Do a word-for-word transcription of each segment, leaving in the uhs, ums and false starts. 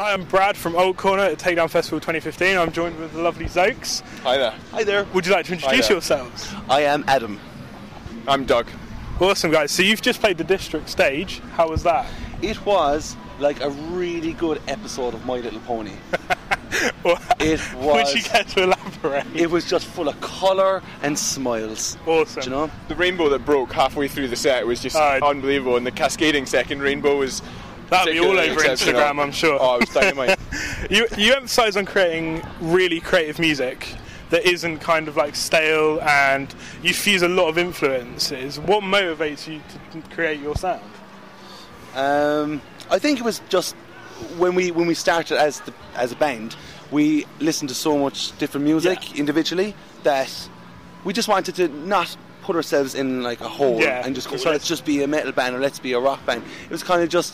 Hi, I'm Brad from AltCorner at Takedown Festival twenty fifteen. I'm joined with the lovely ZOAX. Hi there. Hi there. Would you like to introduce yourselves? I am Adam. I'm Doug. Awesome, guys. So you've just played the District stage. How was that? It was like a really good episode of My Little Pony. Well, it was. Would you get to elaborate? It was just full of colour and smiles. Awesome. Do you know? The rainbow that broke halfway through the set was just uh, unbelievable, and the cascading second rainbow was. That'll be all over Instagram, I'm sure. Oh, it was dynamite. you you emphasise on creating really creative music that isn't kind of like stale, and you fuse a lot of influences. What motivates you to create your sound? Um, I think it was just. When we when we started as the as a band, we listened to so much different music yeah. individually that we just wanted to not put ourselves in like a hole yeah, and just go, let's just be a metal band or let's be a rock band. It was kind of just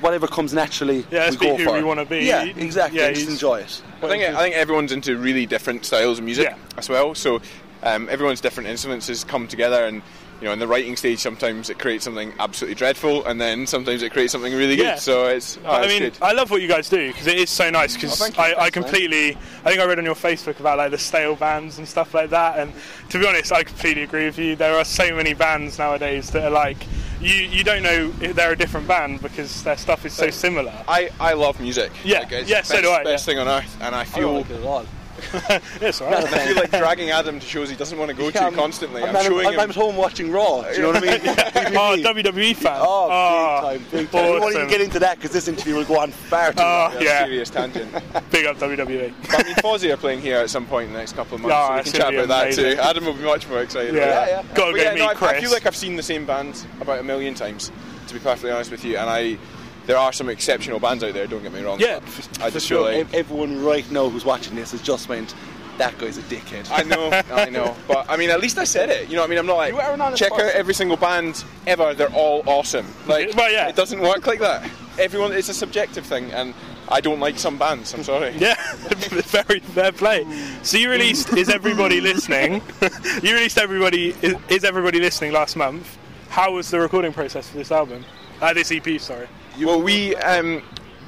whatever comes naturally. Yeah, let's we be go who for. we want to be. Yeah, exactly. Yeah, just enjoy it. I think I think everyone's into really different styles of music yeah. as well. So um, everyone's different influences come together and. You know, in the writing stage, sometimes it creates something absolutely dreadful, and then sometimes it creates something really good. Yeah. So it's. Oh, I it's mean, good. I love what you guys do because it is so nice. Because oh, I, I completely, I think I read on your Facebook about like the stale bands and stuff like that. And to be honest, I completely agree with you. There are so many bands nowadays that are like, you, you don't know if they're a different band because their stuff is so but similar. I, I love music. Yeah, like, it's yeah, best, so do I. Best yeah. thing on earth, and I feel. I like it a lot. Yes, all right. I feel like dragging Adam to shows he doesn't want to go yeah, to I'm, constantly. I'm, I'm showing I'm, him. I'm at home watching Raw. Do you know what I mean? Oh, W W E fan. Oh, oh big time, big time. Awesome. We won't even get into that because this interview will go on far too long. Oh, yeah. Serious tangent. Big up W W E. But I mean, Fozzie are playing here at some point in the next couple of months. No, so we can chat about amazing. that too. Adam will be much more excited. Yeah, about yeah. yeah. Got to go yeah, meet no, Chris. I feel like I've seen the same band about a million times. To be perfectly honest with you, and I. There are some exceptional bands out there, don't get me wrong. Yeah, I just feel like everyone right now who's watching this has just went, that guy's a dickhead. I know, I know. But I mean, at least I said it. You know what I mean? I'm not like, check person. out every single band ever, they're all awesome. Like, well, yeah. It doesn't work like that. Everyone, it's a subjective thing, and I don't like some bands, I'm sorry. Yeah, very fair play. So you released Is Everybody Listening? You released Everybody Is, Is Everybody Listening last month. How was the recording process for this album? Uh, this E P, sorry. Well, we, um,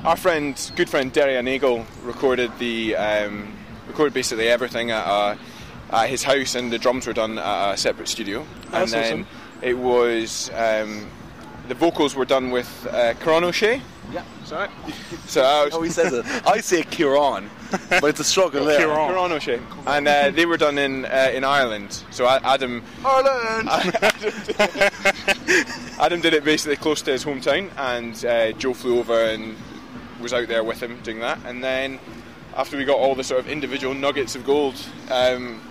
our friend, good friend Daria Nagel recorded the um, recorded basically everything at, uh, at his house, and the drums were done at a separate studio. That's and awesome. Then it was um, the vocals were done with uh, Kieran O'Shea. Yeah, sorry. So I was, oh, he says it. I say Kieran, but it's a struggle there. Kieran, Kieran O'Shea, and uh, they were done in uh, in Ireland. So Adam, Ireland. Adam Adam did it basically close to his hometown, and uh, Joe flew over and was out there with him doing that. And then after we got all the sort of individual nuggets of gold, um,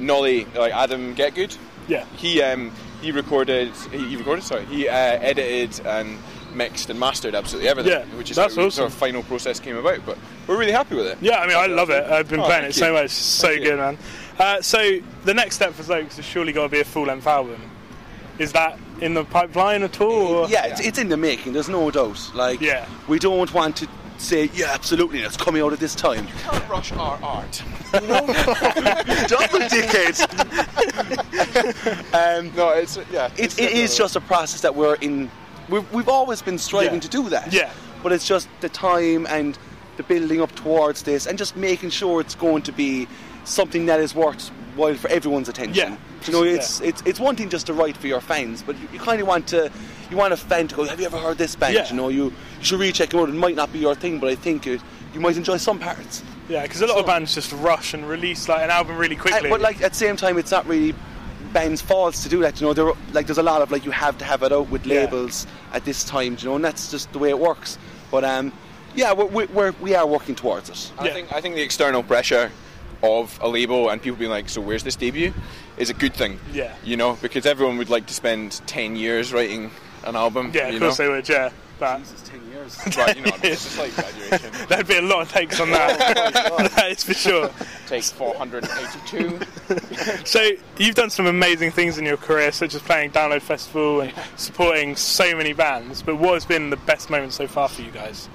Nolly, like Adam Getgood, yeah, he um, he recorded, he recorded, sorry, he uh, edited and mixed and mastered absolutely everything, yeah, which is how awesome. Sort of final process came about. But we're really happy with it. Yeah, I mean, I love it. I've been oh, playing it so you. much, so thank good, you. man. Uh, so the next step for Zoax has surely got to be a full-length album. Is that in the pipeline at all? Or? Yeah, it's, it's in the making. There's no doubt. Like, yeah. we don't want to say, yeah, absolutely, it's coming out at this time. You can't rush our art. No, no. Double dickhead. um, no, it's yeah. It's, it's it is just a process that we're in. We've, we've always been striving yeah. to do that. Yeah. But it's just the time and the building up towards this, and just making sure it's going to be something that is worthwhile for everyone's attention. Yeah. You know, it's yeah. it's it's one thing just to write for your fans, but you, you kind of want to, you want a fan to go, have you ever heard this band? Yeah. You know, you, you should really check them out. It might not be your thing, but I think it, you might enjoy some parts. Yeah, because a lot so, of bands just rush and release like an album really quickly. And, but like at the same time, it's not really bands' faults to do that. You know, there like there's a lot of like you have to have it out with labels yeah. at this time. You know, and that's just the way it works. But um, yeah, we're, we're we are working towards it. I yeah. think I think the external pressure of a label and people being like, so where's this debut, is a good thing. Yeah. You know, because everyone would like to spend ten years writing an album. Yeah, you of course know? they would, yeah. But Jesus, ten years. Right, you know, it's just like graduation. There'd be a lot of takes on that. Oh, that is for sure. Takes four hundred eighty-two. So you've done some amazing things in your career, such as playing Download Festival and supporting so many bands, but what has been the best moment so far for you guys?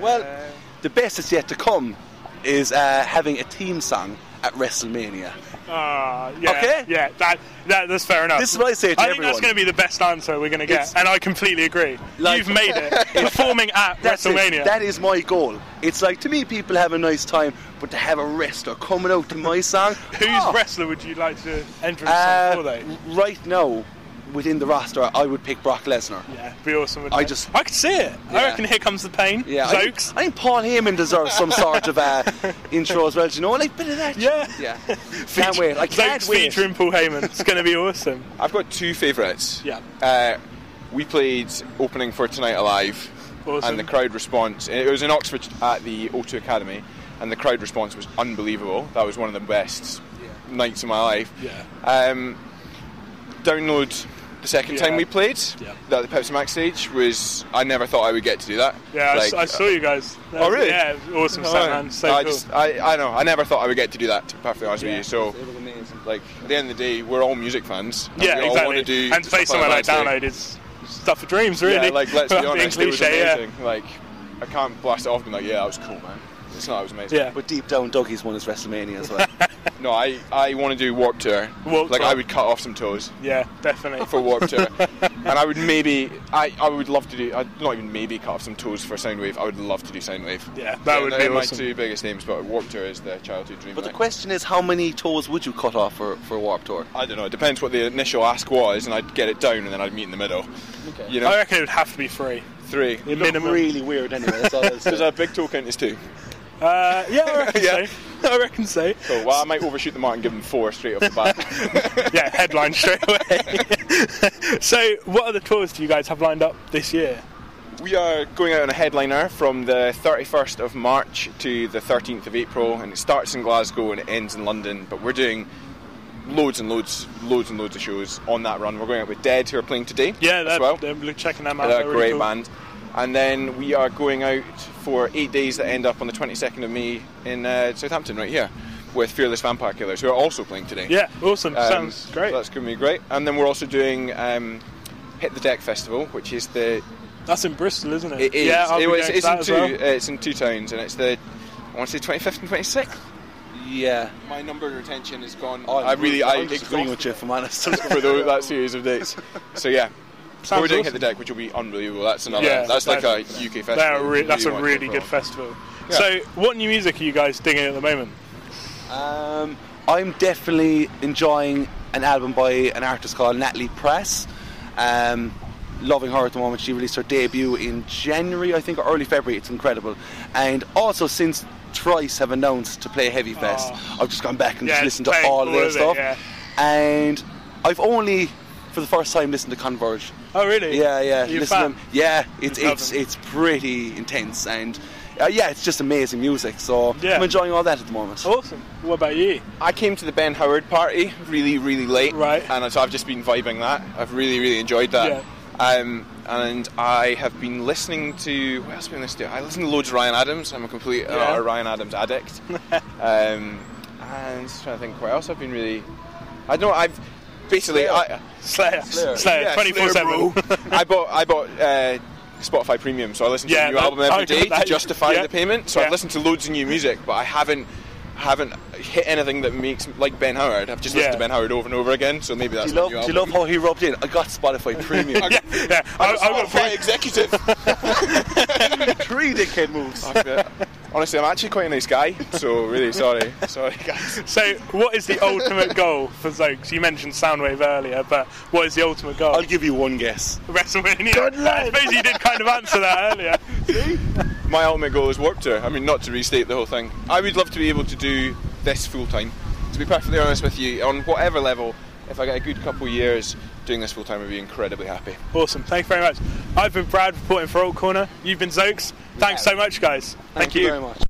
Well, uh, the best is yet to come. Is uh, having a theme song at WrestleMania. Uh, yeah, okay. Yeah, that, that that's fair enough. This is what I say to I everyone. I think that's going to be the best answer we're going to get, it's, and I completely agree. Like, you've made it. Performing at WrestleMania. It. That is my goal. It's like, to me, people have a nice time, but to have a wrestler coming out to my song... Whose oh. wrestler would you like to enter uh, for, though? Right now, within the roster, I would pick Brock Lesnar. Yeah, be awesome. I it? just, I could see it. Yeah. I reckon Here Comes the Pain. Yeah, Zokes. I, I think Paul Heyman deserves some sort of uh, intro as well. Do you know, like a bit of that. Yeah, yeah. Feature, can't wait. I can't Zokes wait. Featuring Paul Heyman. It's going to be awesome. I've got two favourites. Yeah. Uh, we played opening for Tonight Alive, awesome. and the crowd response. It was in Oxford at the O two Academy, and the crowd response was unbelievable. That was one of the best yeah. nights of my life. Yeah. Um, Download. The second yeah. time we played, yeah. that the Pepsi Max stage was, I never thought I would get to do that. Yeah, like, I, I saw you guys. That oh, really? Yeah, it was awesome, oh, stuff, man. So I, cool. just, I I know, I never thought I would get to do that, to be perfectly honest yeah, with you. So, like, at the end of the day, we're all music fans. Yeah, we exactly. all want to do and to play somewhere like Download is stuff of dreams, really. Yeah, like, let's be honest, it was amazing. Yeah. Like, I can't blast it off and be like, yeah, that was cool, man. It's not, it was amazing. Yeah. But deep down, Dougie's won his WrestleMania as well. No, I, I want to do Warped Tour. Warped like, tour. I would cut off some toes. Yeah, definitely. For Warped Tour. And I would maybe, I, I would love to do, I'd not even maybe cut off some toes for Soundwave. I would love to do Soundwave. Yeah, that yeah, would be awesome. My two biggest names, but Warped Tour is the childhood dream. But night. The question is, how many toes would you cut off for, for Warped Tour? I don't know. It depends what the initial ask was, and I'd get it down, and then I'd meet in the middle. Okay. You know? I reckon it would have to be three. Three. It looked really weird anyway. That's all. Does our big toe count as two? Uh, yeah, I reckon yeah. so. I reckon so. So, well, I might overshoot the mark and give them four straight off the bat. Yeah, headline straight away. So, what other tours do you guys have lined up this year? We are going out on a headliner from the thirty-first of March to the thirteenth of April, and it starts in Glasgow and it ends in London, but we're doing loads and loads, loads and loads of shows on that run. We're going out with Dead, who are playing today. Yeah, they're, as well. They're checking them out. They're, they're a great really cool. band. And then we are going out for eight days that end up on the twenty-second of May in uh, Southampton, right here, with Fearless Vampire Killers, who are also playing today. Yeah, awesome. Um, Sounds great. So that's going to be great. And then we're also doing um, Hit the Deck Festival, which is the... That's in Bristol, isn't it? It is. Yeah, I'll it, be it's, it's, that in as two, well. uh, it's in two towns, and it's the, I want to say, twenty-fifth and twenty-sixth. Yeah. My number retention is gone. Oh, I really... I'm agreeing with you, if I'm honest. For those, that series of dates. So, yeah. Sounds we're doing awesome. Hit the Deck, which will be unbelievable. That's another. Yeah, that's like a U K festival. Re- that's a really good festival. Yeah. So, what new music are you guys digging at the moment? Um, I'm definitely enjoying an album by an artist called Natalie Press. Um, loving her at the moment. She released her debut in January, I think, or early February. It's incredible. And also since Thrice have announced to play Heavy Fest, oh. I've just gone back and yeah, just listened to all of their stuff. Yeah. And I've only, for the first time, listened to Converge. Oh really? Yeah, yeah. You Listen, fan? To them. Yeah, it's you it's it's pretty intense, and uh, yeah, it's just amazing music. So yeah. I'm enjoying all that at the moment. Awesome. What about you? I came to the Ben Howard party really, really late, right? And so I've just been vibing that. I've really, really enjoyed that. Yeah. Um, and I have been listening to what else have I been listening to? I listen to loads of Ryan Adams. I'm a complete yeah. uh, Ryan Adams addict. um, and just trying to think what else I've been really. I don't know. I've. Basically, Slayer. I, Slayer, Slayer, Slayer yeah, twenty-four seven. I bought, I bought uh, Spotify Premium, so I listen to yeah, a new that, album every day that. to justify yeah. the payment. So yeah. I've listened to loads of new music, but I haven't, haven't hit anything that makes like Ben Howard. I've just listened yeah. to Ben Howard over and over again. So maybe that's. Do you, love, do you love how he rubbed in? I got Spotify Premium. I got, yeah, yeah. I'm a Spotify executive. Three dickhead moves. Okay. Honestly, I'm actually quite a nice guy, so really sorry. Sorry, guys. So, what is the ultimate goal for Zoaks? You mentioned Soundwave earlier, but what is the ultimate goal? I'll give you one guess. WrestleMania. Good I suppose you did kind of answer that earlier. See? My ultimate goal is Warped Tour. I mean, not to restate the whole thing. I would love to be able to do this full-time. To be perfectly honest with you, on whatever level, if I get a good couple of years doing this full-time, I'd be incredibly happy. Awesome. Thank you very much. I've been Brad, reporting for AltCorner. You've been Zoaks. Thanks so much, guys. Thank, Thank you. you very much.